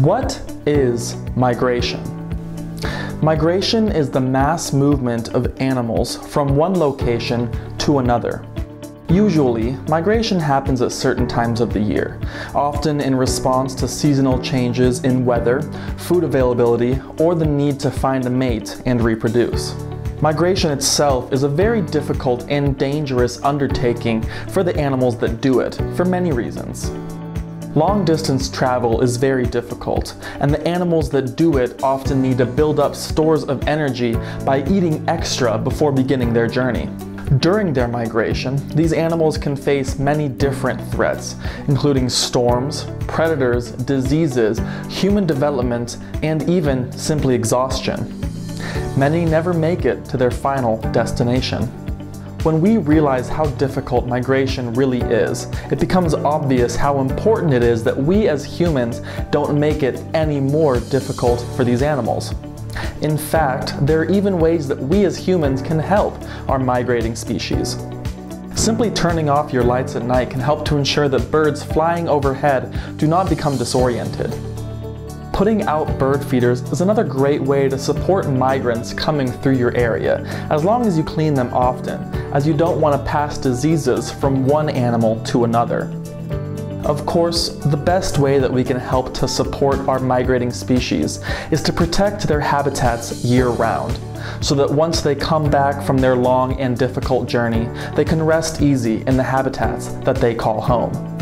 What is migration? Migration is the mass movement of animals from one location to another. Usually, migration happens at certain times of the year, often in response to seasonal changes in weather, food availability, or the need to find a mate and reproduce. Migration itself is a very difficult and dangerous undertaking for the animals that do it, for many reasons. Long-distance travel is very difficult, and the animals that do it often need to build up stores of energy by eating extra before beginning their journey. During their migration, these animals can face many different threats, including storms, predators, diseases, human development, and even simply exhaustion. Many never make it to their final destination. When we realize how difficult migration really is, it becomes obvious how important it is that we as humans don't make it any more difficult for these animals. In fact, there are even ways that we as humans can help our migrating species. Simply turning off your lights at night can help to ensure that birds flying overhead do not become disoriented. Putting out bird feeders is another great way to support migrants coming through your area, as long as you clean them often, as you don't want to pass diseases from one animal to another. Of course, the best way that we can help to support our migrating species is to protect their habitats year-round, so that once they come back from their long and difficult journey, they can rest easy in the habitats that they call home.